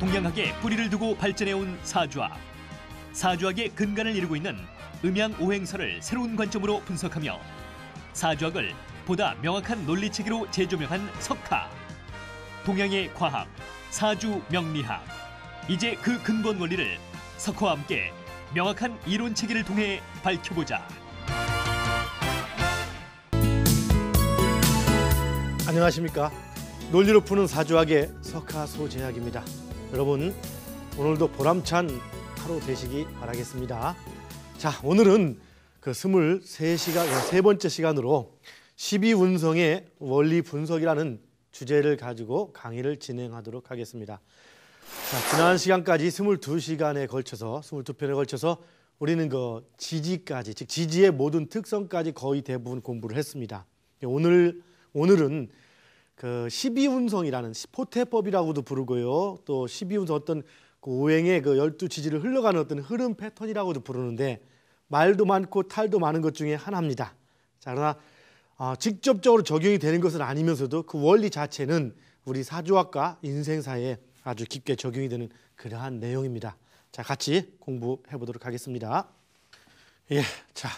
동양학에 뿌리를 두고 발전해온 사주학. 사주학의 근간을 이루고 있는 음양오행설을 새로운 관점으로 분석하며 사주학을 보다 명확한 논리체계로 재조명한 석학. 동양의 과학, 사주 명리학. 이제 그 근본 원리를 석화와 함께 명확한 이론체계를 통해 밝혀보자. 안녕하십니까. 논리로 푸는 사주학의 석하소재학입니다. 여러분, 오늘도 보람찬 하루 되시기 바라겠습니다. 자, 오늘은 그 23시간, 세 번째 시간으로 12운성의 원리 분석이라는 주제를 가지고 강의를 진행하도록 하겠습니다. 자, 지난 시간까지 22편에 걸쳐서 우리는 그 지지까지, 즉 지지의 모든 특성까지 거의 대부분 공부를 했습니다. 오늘은 그 12운성이라는 포태법이라고도 부르고요. 또 12운성 어떤 그 오행의 그 12지지를 흘러가는 어떤 흐름 패턴이라고도 부르는데 말도 많고 탈도 많은 것 중에 하나입니다. 자, 그러나 직접적으로 적용이 되는 것은 아니면서도 그 원리 자체는 우리 사주학과 인생사에 아주 깊게 적용이 되는 그러한 내용입니다. 자, 같이 공부해 보도록 하겠습니다. 예, 자,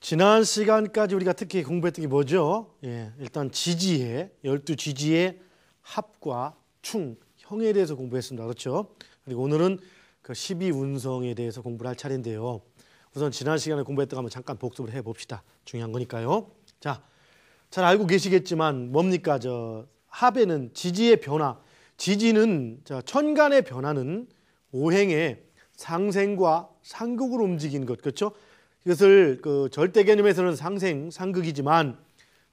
지난 시간까지 우리가 특히 공부했던 게 뭐죠? 예, 일단 지지의 12지지의 합과 충, 형에 대해서 공부했습니다. 그렇죠? 그리고 오늘은 그 12운성에 대해서 공부를 할 차례인데요. 우선 지난 시간에 공부했던 거 한번 잠깐 복습을 해봅시다. 중요한 거니까요. 자, 잘 알고 계시겠지만 뭡니까? 저 합에는 지지의 변화, 지지는 천간의 변화는 오행의 상생과 상극으로 움직이는 것, 그렇죠? 이것을 그 절대 개념에서는 상생, 상극이지만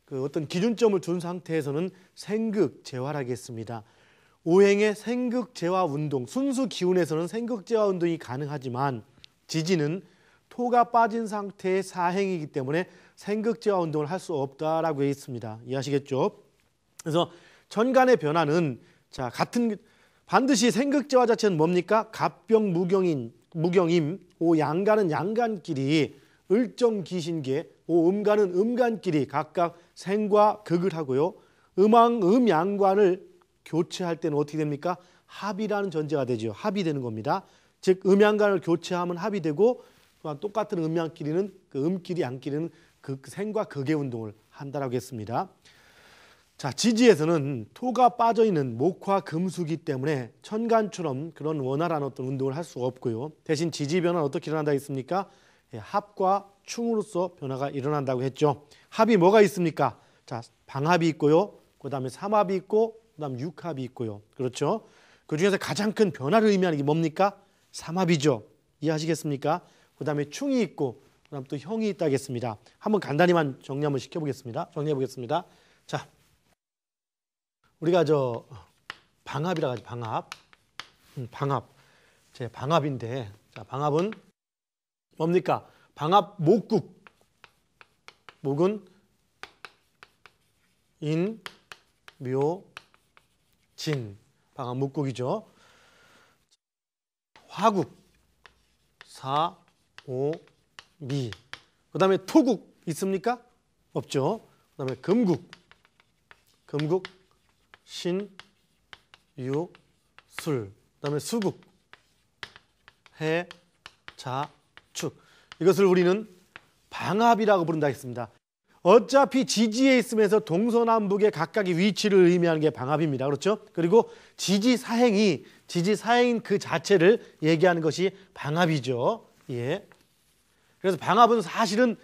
그 어떤 기준점을 둔 상태에서는 생극, 재화라겠습니다. 오행의 생극, 재화 운동, 순수 기운에서는 생극, 재화 운동이 가능하지만 지지는 토가 빠진 상태의 사행이기 때문에 생극, 재화 운동을 할 수 없다라고 했습니다. 이해하시겠죠? 그래서 천간의 변화는 자, 같은 반드시 생극재화 자체는 뭡니까? 갑병 무경임, 오 양간은 양간끼리, 을정 기신계, 오 음간은 음간끼리 각각 생과 극을 하고요. 음왕 음양관을 교체할 때는 어떻게 됩니까? 합이라는 전제가 되죠. 합이 되는 겁니다. 즉 음양간을 교체하면 합이 되고 또한 똑같은 음양끼리는 그 음끼리 양끼리는 극, 생과 극의 운동을 한다라고 했습니다. 자, 지지에서는 토가 빠져있는 목화 금수기 때문에 천간처럼 그런 원활한 어떤 운동을 할 수가 없고요. 대신 지지 변화는 어떻게 일어난다고 했습니까? 예, 합과 충으로서 변화가 일어난다고 했죠. 합이 뭐가 있습니까? 자, 방합이 있고요. 그 다음에 삼합이 있고 그 다음 육합이 있고요. 그렇죠? 그중에서 가장 큰 변화를 의미하는 게 뭡니까? 삼합이죠. 이해하시겠습니까? 그 다음에 충이 있고 그 다음 또 형이 있다겠습니다. 한번 간단히만 정리 한번 시켜보겠습니다. 정리해보겠습니다. 자, 우리가 저 방합이라고 하죠. 방합. 제 방합인데, 자, 방합은 뭡니까? 방합 목국. 목은 인, 묘, 진. 방합 목국이죠. 화국. 사, 오, 미. 그 다음에 토국 있습니까? 없죠. 그 다음에 금국. 신, 유, 술, 그 다음에 수국, 해, 자, 축. 이것을 우리는 방합이라고 부른다 했습니다. 어차피 지지에 있으면서 동서남북의 각각의 위치를 의미하는 게 방합입니다. 그렇죠? 그리고 지지사행인 그 자체를 얘기하는 것이 방합이죠. 예. 그래서 방합은 사실은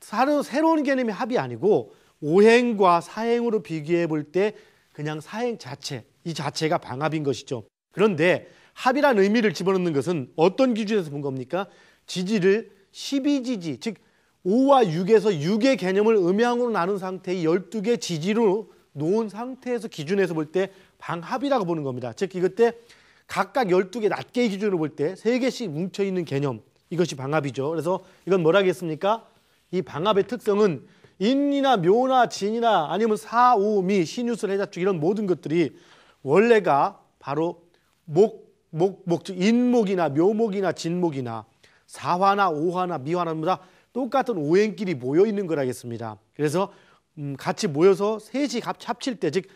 새로운 개념의 합이 아니고 오행과 사행으로 비교해 볼 때 그냥 사행 자체, 이 자체가 방합인 것이죠. 그런데 합이라는 의미를 집어넣는 것은 어떤 기준에서 본 겁니까? 지지를 12지지, 즉 5와 6에서 6의 개념을 음양으로 나눈 상태의 12개 지지로 놓은 상태에서 기준에서 볼 때 방합이라고 보는 겁니다. 즉 이때 각각 12개 낱개의 기준으로 볼 때 3개씩 뭉쳐있는 개념, 이것이 방합이죠. 그래서 이건 뭐라고 했습니까? 이 방합의 특성은 인이나 묘나 진이나 아니면 사, 오, 미, 신유술, 해자축 이런 모든 것들이 원래가 바로 즉 인목이나 묘목이나 진목이나 사화나 오화나 미화나 똑같은 오행끼리 모여있는 거라겠습니다. 그래서 같이 모여서 셋이 합칠 때, 즉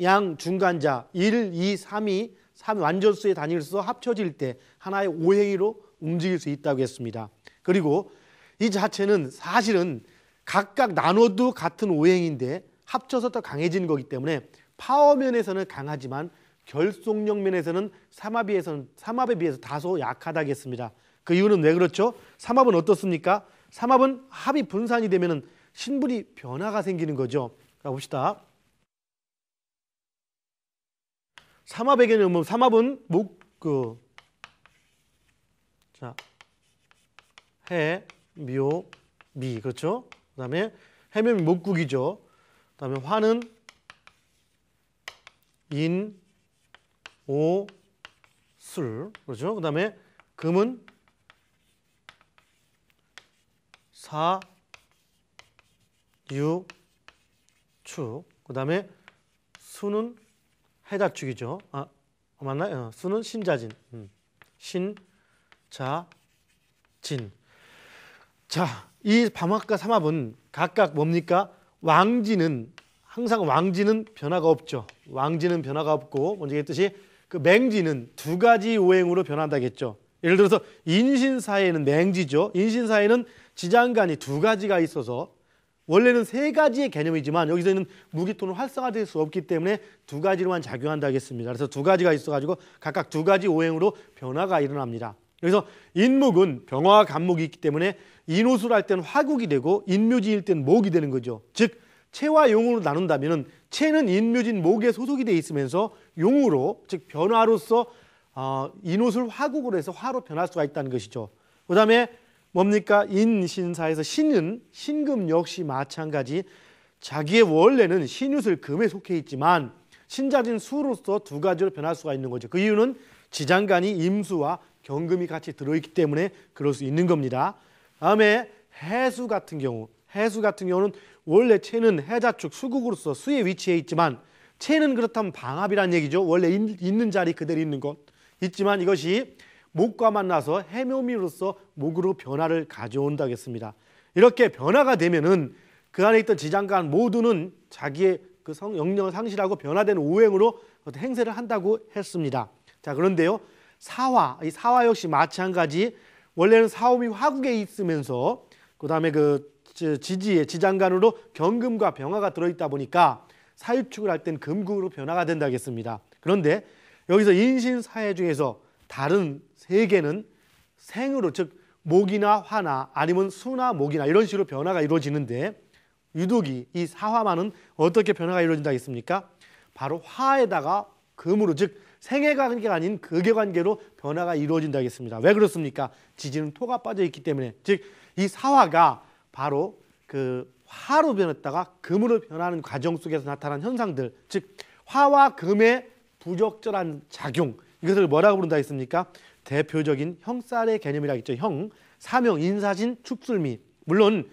양, 중간자 1, 2, 3이 완전수의 단일수와 합쳐질 때 하나의 오행위로 움직일 수 있다고 했습니다. 그리고 이 자체는 사실은 각각 나눠도 같은 오행인데 합쳐서 더 강해진 거기 때문에 파워면에서는 강하지만 결속력 면에서는 삼합에 비해서 다소 약하다고 했습니다. 그 이유는 왜 그렇죠? 삼합은 어떻습니까? 삼합은 합이 분산이 되면 신분이 변화가 생기는 거죠. 자, 봅시다. 삼합의 개념은 삼합은 해, 묘, 미. 그렇죠? 그다음에 해면 목국이죠. 그다음에 화는 인, 오, 술. 그렇죠? 그다음에 금은 사, 유, 축. 그다음에 수는 해자축이죠. 아, 맞나요? 수는 신자진. 신자진. 자, 이 밤합과 삼합은 각각 뭡니까? 항상 왕지는 변화가 없죠. 왕지는 변화가 없고 먼저 얘기했듯이 그 맹지는 두 가지 오행으로 변한다겠죠. 예를 들어서 인신사에는 맹지죠. 인신사에는 지장간이 두 가지가 있어서 원래는 세 가지의 개념이지만 여기서는 무기토는 활성화될 수 없기 때문에 두 가지로만 작용한다 하겠습니다. 그래서 두 가지가 있어가지고 각각 두 가지 오행으로 변화가 일어납니다. 그래서 인목은 병화와 간목이 있기 때문에 인호수를 할 때는 화국이 되고 인묘진일 때는 목이 되는 거죠. 즉 체와 용으로 나눈다면 체는 인묘진 목에 소속이 돼 있으면서 용으로 즉 변화로서 인호수를 화국으로 해서 화로 변할 수가 있다는 것이죠. 그 다음에 뭡니까? 인신사에서 신은 신금 역시 마찬가지 자기의 원래는 신유술 금에 속해 있지만 신자진 수로서 두 가지로 변할 수가 있는 거죠. 그 이유는 지장간이 임수와 경금이 같이 들어있기 때문에 그럴 수 있는 겁니다. 다음에 해수 같은 경우는 원래 체는 해자축 수국으로서 수의 위치에 있지만 체는 그렇다면 방합이란 얘기죠. 원래 있는 자리 그대로 있는 것 있지만 이것이 목과 만나서 해묘미로서 목으로 변화를 가져온다고 했습니다. 이렇게 변화가 되면은 그 안에 있던 지장간 모두는 자기의 그 영역을 상실하고 변화되는 오행으로 행세를 한다고 했습니다. 자, 그런데요. 사화 역시 마찬가지 원래는 사움이 화국에 있으면서 그다음에 그 지지의 지장간으로 경금과 병화가 들어있다 보니까 사유축을 할 땐 금국으로 변화가 된다고 했습니다. 그런데 여기서 인신사해 중에서 다른 세 개는 생으로 즉 목이나 화나 아니면 수나 목이나 이런 식으로 변화가 이루어지는데 유독이 이 사화만은 어떻게 변화가 이루어진다 했습니까? 바로 화에다가 금으로 즉 생의 관계가 아닌 극의 관계로 변화가 이루어진다 했습니다. 왜 그렇습니까? 지지는 토가 빠져 있기 때문에 즉 이 사화가 바로 그 화로 변했다가 금으로 변하는 과정 속에서 나타난 현상들 즉 화와 금의 부적절한 작용 이것을 뭐라고 부른다 했습니까? 대표적인 형살의 개념이라 했죠. 형, 사명, 인사신, 축술미. 물론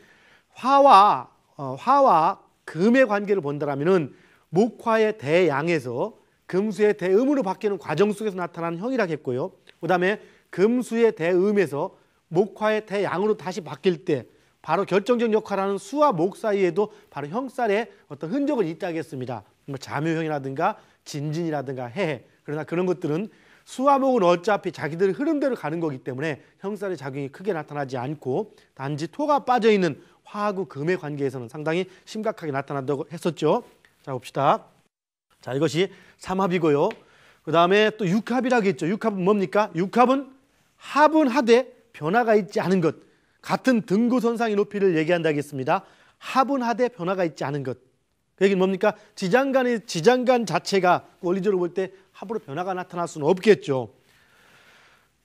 화와 금의 관계를 본다라면은 목화의 대양에서 금수의 대음으로 바뀌는 과정 속에서 나타나는 형이라 했고요. 그다음에 금수의 대음에서 목화의 대양으로 다시 바뀔 때 바로 결정적 역할하는 수와 목 사이에도 바로 형살의 어떤 흔적은 있다고 했습니다. 자묘형이라든가 진진이라든가 해해. 그러나 그런 것들은 수와 목은 어차피 자기들의 흐름대로 가는 거기 때문에 형살의 작용이 크게 나타나지 않고 단지 토가 빠져있는 화하고 금의 관계에서는 상당히 심각하게 나타난다고 했었죠. 자, 봅시다. 자, 이것이 삼합이고요. 그 다음에 또 육합이라고 했죠. 육합은 뭡니까? 육합은 합은 하되 변화가 있지 않은 것. 같은 등고선상의 높이를 얘기한다고 했습니다. 합은 하되 변화가 있지 않은 것. 그 얘기는 뭡니까? 지장간 자체가 원리적으로 볼 때 합으로 변화가 나타날 수는 없겠죠.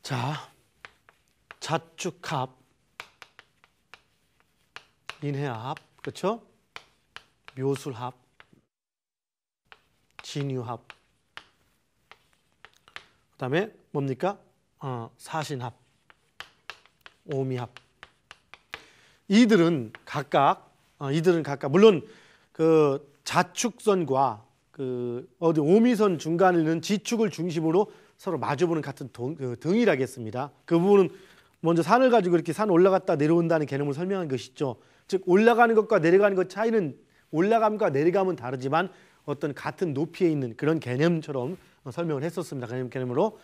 자, 자축합, 인해합, 그렇죠? 묘술합, 진유합, 그다음에 뭡니까? 사신합, 오미합. 이들은 각각 물론 그 자축선과 그 어디 오미선 중간에 있는 지축을 중심으로 서로 마주보는 같은 등이라고 했습니다. 그 부분은 먼저 산을 가지고 이렇게 산 올라갔다 내려온다는 개념을 설명한 것이죠. 즉 올라가는 것과 내려가는 것 차이는 올라감과 내려감은 다르지만 어떤 같은 높이에 있는 그런 개념처럼 설명을 했었습니다. 그러므로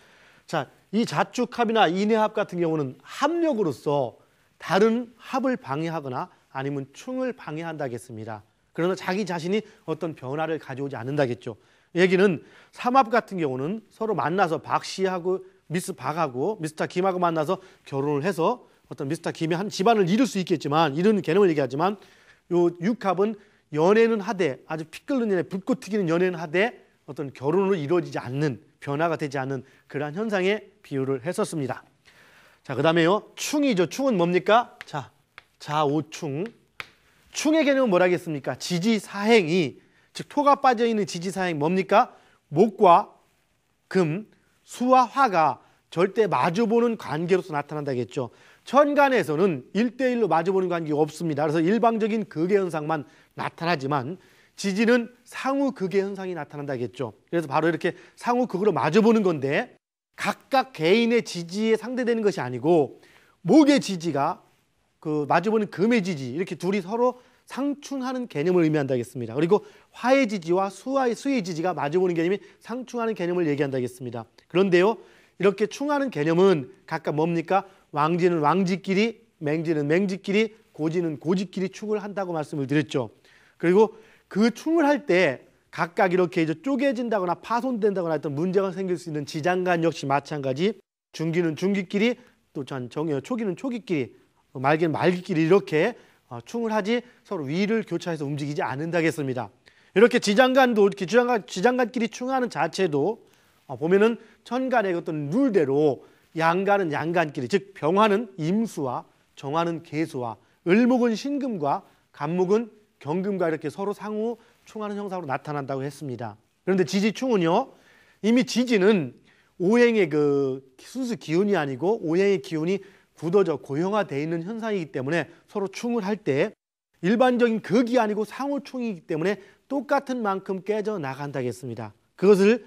자, 이 자축합이나 인해합 같은 경우는 합력으로서 다른 합을 방해하거나 아니면 충을 방해한다겠습니다. 그러나 자기 자신이 어떤 변화를 가져오지 않는다겠죠. 얘기는 삼합 같은 경우는 서로 만나서 박씨하고 미스 박하고 미스터 김하고 만나서 결혼을 해서 어떤 미스터 김의 한 집안을 이룰 수 있겠지만, 이런 개념을 얘기하지만, 요 육합은 연애는 하되 아주 피 끓는 연애, 불꽃 튀기는 연애는 하되 어떤 결혼으로 이루어지지 않는, 변화가 되지 않는 그러한 현상에 비유를 했었습니다. 자, 그 다음에요. 충이죠. 충은 뭡니까? 자, 자오충. 충의 개념은 뭐라겠습니까? 지지사행이, 즉 토가 빠져있는 지지사행 뭡니까? 목과 금, 수와 화가 절대 마주보는 관계로서 나타난다겠죠. 천간에서는 1대1로 마주보는 관계가 없습니다. 그래서 일방적인 극의현상만 나타나지만 지지는 상우극의현상이 나타난다겠죠. 그래서 바로 이렇게 상우극으로 마주보는 건데, 각각 개인의 지지에 상대되는 것이 아니고 목의 지지가 그 마주보는 금의 지지, 이렇게 둘이 서로 상충하는 개념을 의미한다겠습니다. 그리고 화의 지지와 수의 지지가 마주보는 개념이 상충하는 개념을 얘기한다겠습니다. 그런데요, 이렇게 충하는 개념은 각각 뭡니까? 왕지는 왕지끼리, 맹지는 맹지끼리, 고지는 고지끼리 충을 한다고 말씀을 드렸죠. 그리고 그 충을 할 때 각각 이렇게 이제 쪼개진다거나 파손된다거나 했던 문제가 생길 수 있는 지장간 역시 마찬가지. 중기는 중기끼리, 또 초기는 초기끼리, 말기는 말기끼리 이렇게 충을 하지 서로 위를 교차해서 움직이지 않는다겠습니다. 이렇게 지장간도 이렇게 지장간끼리 충하는 자체도 보면은 천간의 어떤 룰대로 양간은 양간끼리, 즉 병화는 임수와 정화는 계수와 을목은 신금과 간목은 경금과 이렇게 서로 상호 충하는 형상으로 나타난다고 했습니다. 그런데 지지충은요, 이미 지지는 오행의 그 순수 기운이 아니고 오행의 기운이 굳어져 고형화되어 있는 현상이기 때문에 서로 충을 할 때 일반적인 극이 아니고 상호충이기 때문에 똑같은 만큼 깨져 나간다겠습니다. 그것을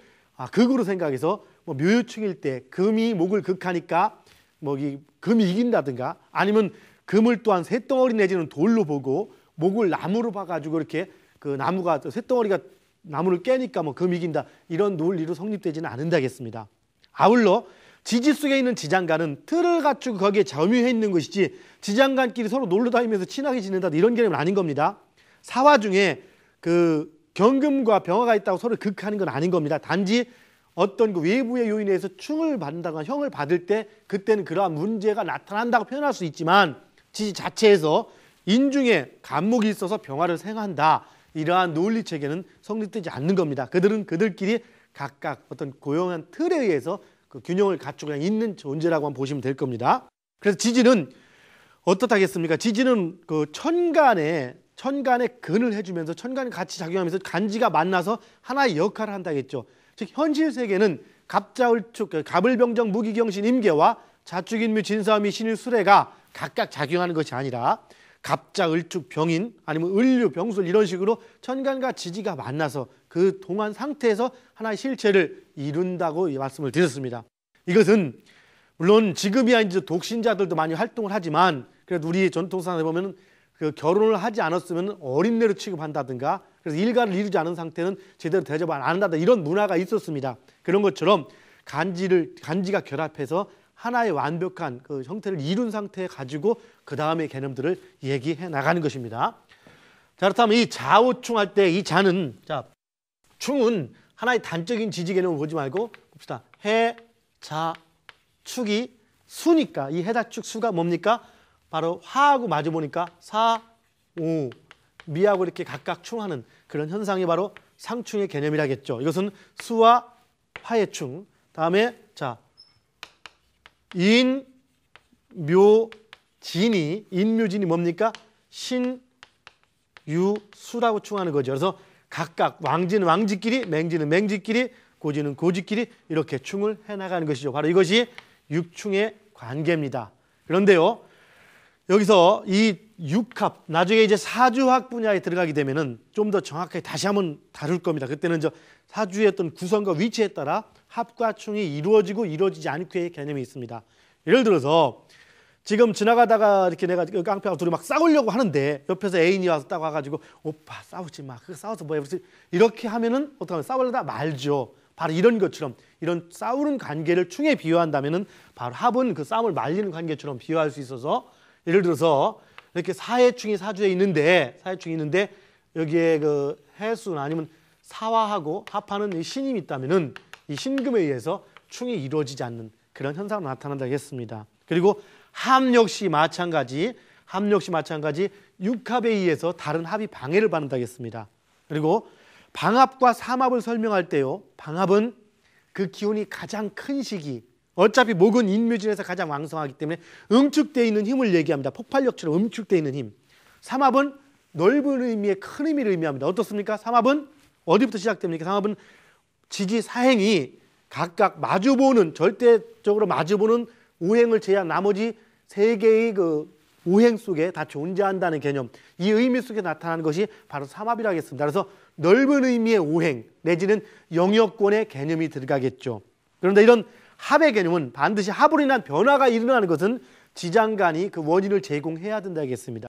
극으로 생각해서 뭐 묘유충일 때 금이 목을 극하니까 뭐 이 금이 이긴다든가, 아니면 금을 또한 새덩어리 내지는 돌로 보고 목을 나무로 봐가지고 이렇게 그 나무가 새덩어리가 나무를 깨니까 뭐 금이 이긴다, 이런 논리로 성립되지는 않는다겠습니다. 아울러 지지 속에 있는 지장간은 틀을 갖추고 거기에 점유해 있는 것이지 지장간끼리 서로 놀러 다니면서 친하게 지낸다, 이런 개념은 아닌 겁니다. 사화 중에 그 경금과 병화가 있다고 서로 극하는 건 아닌 겁니다. 단지 어떤 그 외부의 요인에 의해서 충을 받는다거나 형을 받을 때 그때는 그러한 문제가 나타난다고 표현할 수 있지만, 지지 자체에서 인중에 간목이 있어서 병화를 생한다, 이러한 논리 체계는 성립되지 않는 겁니다. 그들은 그들끼리 각각 어떤 고용한 틀에 의해서 그 균형을 갖추고 있는 존재라고만 보시면 될 겁니다. 그래서 지지는 어떻다겠습니까? 지지는 그 천간에 근을 해주면서 천간이 같이 작용하면서 간지가 만나서 하나의 역할을 한다겠죠. 즉 현실 세계는 갑자을축, 갑을병정, 무기경신, 임계와 자축인묘, 진사미, 신유, 수레가 각각 작용하는 것이 아니라 갑자을축, 병인, 아니면 을류, 병술, 이런 식으로 천간과 지지가 만나서 그 동안 상태에서 하나의 실체를 이룬다고 말씀을 드렸습니다. 이것은 물론 지금이야 이제 독신자들도 많이 활동을 하지만, 그래도 우리 전통사상에 보면 그 결혼을 하지 않았으면 어린애로 취급한다든가, 그래서 일가를 이루지 않은 상태는 제대로 대접을 안 한다든가, 이런 문화가 있었습니다. 그런 것처럼 간지가 결합해서 하나의 완벽한 그 형태를 이룬 상태에 가지고 그 다음의 개념들을 얘기해 나가는 것입니다. 자, 그렇다면 이 자오충 할 때 이 자는, 자, 충은 하나의 단적인 지지 개념을 보지 말고 봅시다. 해, 자, 축이 수니까 이 해자축 수가 뭡니까? 바로 화하고 마주 보니까 사, 오, 미하고 이렇게 각각 충하는 그런 현상이 바로 상충의 개념이라겠죠. 이것은 수와 화의 충, 다음에 자, 인, 묘, 진이, 인묘진이 뭡니까? 신, 유, 수라고 충하는 거죠. 그래서 각각 왕지는 왕지끼리, 맹지는 맹지끼리, 고지는 고지끼리 이렇게 충을 해나가는 것이죠. 바로 이것이 육충의 관계입니다. 그런데요, 여기서 이 육합, 나중에 이제 사주학 분야에 들어가게 되면은 좀 더 정확하게 다시 한번 다룰 겁니다. 그때는 저 사주의 어떤 구성과 위치에 따라 합과 충이 이루어지고 이루어지지 않고의 개념이 있습니다. 예를 들어서 지금 지나가다가 이렇게 내가 깡패하고 둘이 막 싸우려고 하는데 옆에서 애인이 와서 딱 와가지고 오빠 싸우지 마, 그거 싸워서 뭐해, 이렇게 하면은 어떡하면 싸우려다 말죠. 바로 이런 것처럼 이런 싸우는 관계를 충에 비유한다면은 바로 합은 그 싸움을 말리는 관계처럼 비유할 수 있어서 예를 들어서 이렇게 사해충이 사주에 있는데 사해충이 있는데 여기에 그 해수나 아니면 사화하고 합하는 이 신임이 있다면은 이 신금에 의해서 충이 이루어지지 않는 그런 현상으로 나타난다고 했습니다. 그리고 합 역시 마찬가지 육합에 의해서 다른 합이 방해를 받는다고 했습니다. 그리고 방합과 삼합을 설명할 때요. 방합은 그 기운이 가장 큰 시기. 어차피 목은 인묘진에서 가장 왕성하기 때문에 응축되어 있는 힘을 얘기합니다. 폭발력처럼 응축되어 있는 힘. 삼합은 넓은 의미의 큰 의미를 의미합니다. 어떻습니까? 삼합은 어디부터 시작됩니까? 삼합은 지지 사행이 각각 마주보는 절대적으로 마주보는 오행을 제외한 나머지 세 개의 그 오행 속에 다 존재한다는 개념, 이 의미 속에 나타나는 것이 바로 삼합이라고 했습니다. 그래서 넓은 의미의 오행 내지는 영역권의 개념이 들어가겠죠. 그런데 이런 합의 개념은 반드시 합으로 인한 변화가 일어나는 것은 지장간이 그 원인을 제공해야 된다고 했습니다.